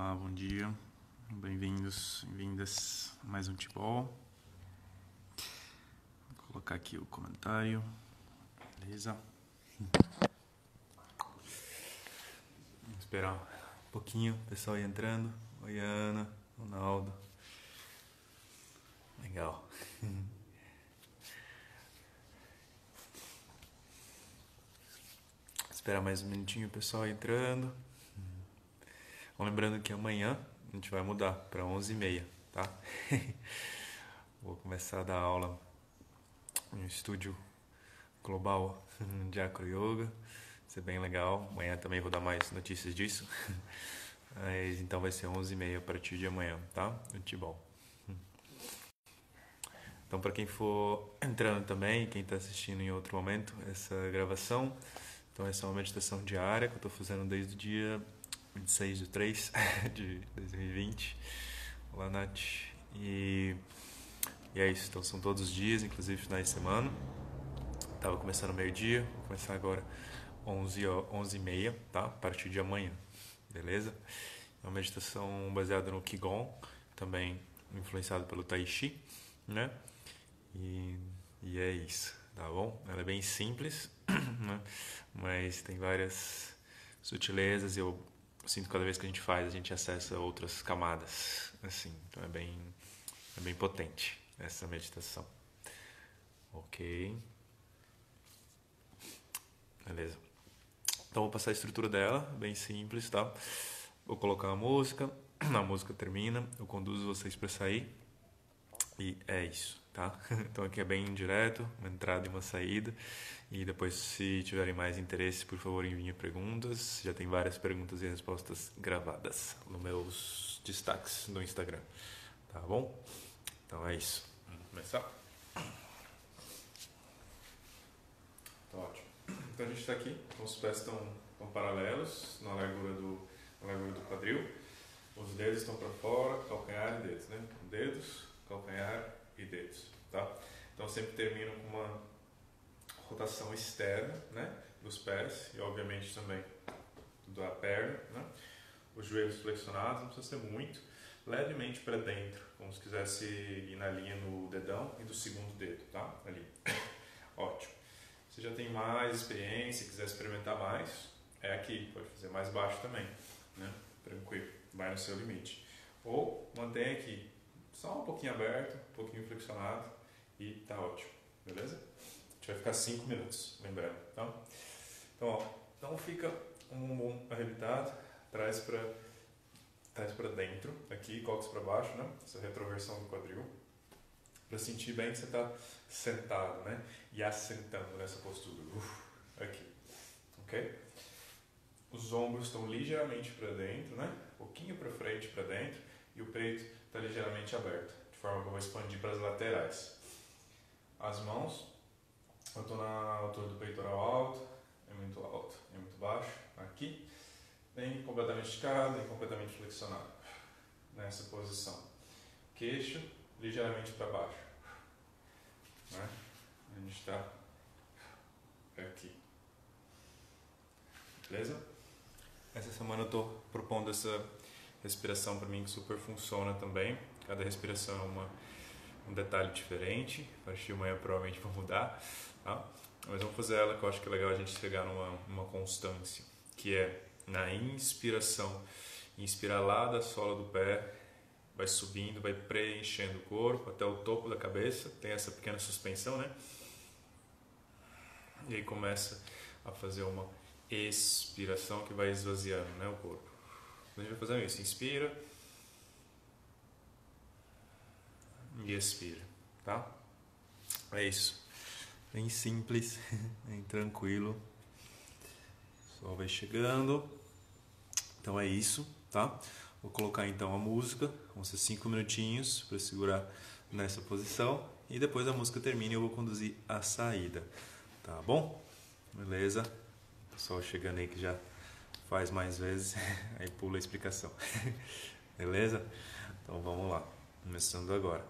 Olá, bom dia, bem-vindos, bem-vindas a mais um Chi Ball. Vou colocar aqui o comentário, beleza? Vamos esperar um pouquinho, o pessoal aí entrando. Oi, Ana, Ronaldo. Legal. Vou esperar mais um minutinho, o pessoal aí entrando. Lembrando que amanhã a gente vai mudar para 11h30, tá? Vou começar a dar aula no estúdio global de AcroYoga. Vai ser bem legal. Amanhã também vou dar mais notícias disso. Mas, então vai ser 11h30 a partir de amanhã, tá? No Chi Ball. Então, para quem for entrando também, quem está assistindo em outro momento, essa gravação. Então, essa é uma meditação diária que eu estou fazendo desde o dia 26 de 3 de 2020. Olá, Nath. E é isso. Então, são todos os dias, inclusive finais de semana. Tava começando meio-dia. Vou começar agora 11h30, tá? A partir de amanhã. Beleza? É uma meditação baseada no Qigong, também influenciado pelo Tai Chi, né? E é isso, tá bom? Ela é bem simples, né? Mas tem várias sutilezas e eu sinto cada vez que a gente faz, a gente acessa outras camadas, assim. Então é bem potente essa meditação. Ok. Beleza. Então vou passar a estrutura dela, bem simples, tá? Vou colocar a música termina, eu conduzo vocês para sair. E é isso, tá? Então aqui é bem direto, uma entrada e uma saída. E depois, se tiverem mais interesse, por favor, enviem perguntas. Já tem várias perguntas e respostas gravadas nos meus destaques no Instagram. Tá bom? Então é isso. Vamos começar? Tá ótimo. Então a gente está aqui. Então, os pés estão paralelos na largura do quadril. Os dedos estão para fora, calcanhar e dedos, né? Dedos, calcanhar e dedos, tá? Então sempre termino com uma rotação externa, né, dos pés e obviamente também da perna, né? Os joelhos flexionados, não precisa ser muito, levemente para dentro, como se quisesse ir na linha no dedão e do segundo dedo, tá? Ali. Ótimo. Você já tem mais experiência, quiser experimentar mais, é aqui, pode fazer mais baixo também, né? Tranquilo, vai no seu limite. Ou mantém aqui, só um pouquinho aberto, um pouquinho flexionado e tá ótimo, beleza? Vai ficar 5 minutos, lembrando, tá? Então, ó, não fica um bumbum arrebitado, traz pra dentro, aqui, cóccix pra baixo, né? Essa retroversão do quadril, pra sentir bem que você tá sentado, né? E assentando nessa postura, aqui, ok? Os ombros estão ligeiramente pra dentro, né? Um pouquinho pra frente, pra dentro, e o peito tá ligeiramente aberto, de forma que eu vou expandir pras laterais. As mãos, eu estou na altura do peitoral alto, é muito baixo, aqui, bem completamente esticado e completamente flexionado, nessa posição. Queixo ligeiramente para baixo, né? A gente está aqui, beleza? Essa semana eu estou propondo essa respiração para mim que super funciona também, cada respiração é um detalhe diferente, a partir de amanhã provavelmente vou mudar. Tá? Mas vamos fazer ela que eu acho que é legal a gente chegar numa constância, que é na inspiração, inspirar lá da sola do pé, vai subindo, vai preenchendo o corpo até o topo da cabeça, tem essa pequena suspensão, né? E aí começa a fazer uma expiração que vai esvaziando, né, o corpo. Então a gente vai fazendo isso, inspira e expira, tá? É isso. Bem simples, bem tranquilo. O sol vai chegando. Então é isso, tá? Vou colocar então a música. Vão ser 5 minutinhos para segurar nessa posição. E depois a música termina e eu vou conduzir a saída. Tá bom? Beleza? O pessoal chegando aí que já faz mais vezes. Aí pula a explicação. Beleza? Então vamos lá. Começando agora.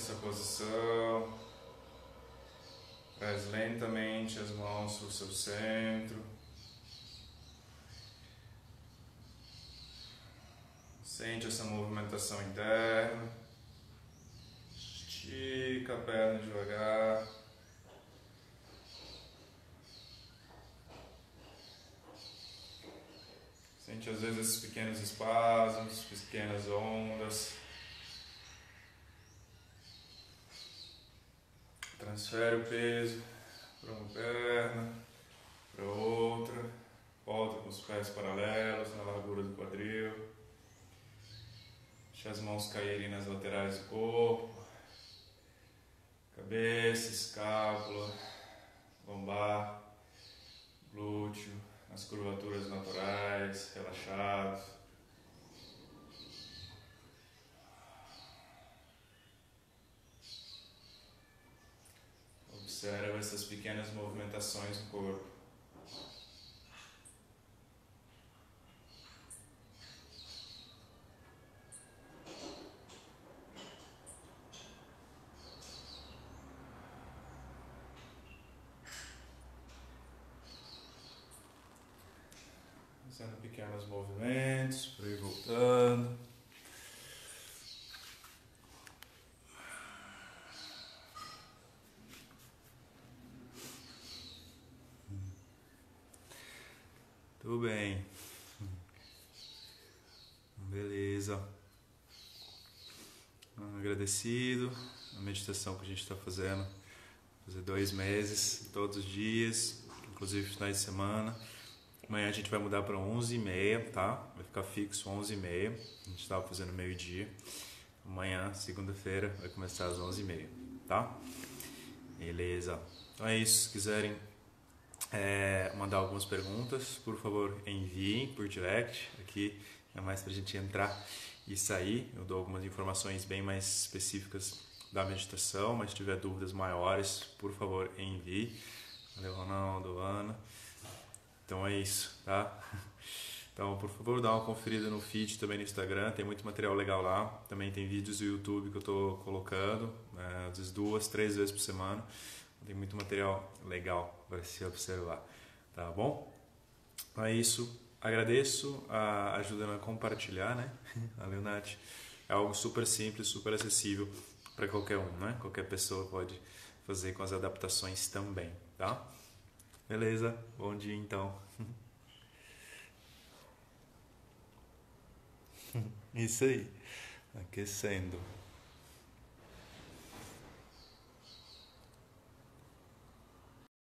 essa posição, traz lentamente as mãos para o seu centro, sente essa movimentação interna, estica a perna devagar, sente às vezes esses pequenos espasmos, pequenas ondas. Transfere o peso para uma perna, para outra, volta com os pés paralelos na largura do quadril, deixa as mãos caírem nas laterais do corpo, cabeça, escápula, lombar, glúteo, as curvaturas naturais, relaxados. Observa essas pequenas movimentações no corpo. Fazendo pequenos movimentos, para ir voltando. Tudo bem. Beleza. Agradecido a meditação que a gente está fazendo. Fazer 2 meses, todos os dias, inclusive finais de semana. Amanhã a gente vai mudar para 11h30, tá? Vai ficar fixo 11h30. A gente estava fazendo meio-dia. Amanhã, segunda-feira, vai começar às 11h30, tá? Beleza. Então é isso. Se quiserem mandar algumas perguntas, por favor, enviem por direct. Aqui é mais para a gente entrar e sair. Eu dou algumas informações bem mais específicas da meditação, mas se tiver dúvidas maiores, por favor, envie. Valeu, Ronaldo, Ana. Então é isso, tá? Então, por favor, dá uma conferida no feed também no Instagram, tem muito material legal lá. Também tem vídeos do YouTube que eu estou colocando, às vezes 2, 3 vezes por semana. Tem muito material legal para se observar, tá bom? Então é isso, agradeço a ajuda a compartilhar, né? A Leonati é algo super simples, super acessível para qualquer um, né? Qualquer pessoa pode fazer com as adaptações também, tá? Beleza, bom dia então. Isso aí, aquecendo.